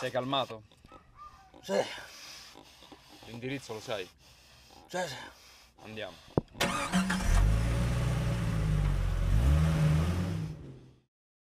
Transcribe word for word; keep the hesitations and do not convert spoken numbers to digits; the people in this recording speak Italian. Sei calmato? Sì. L'indirizzo lo sai? Sì, sì. Andiamo.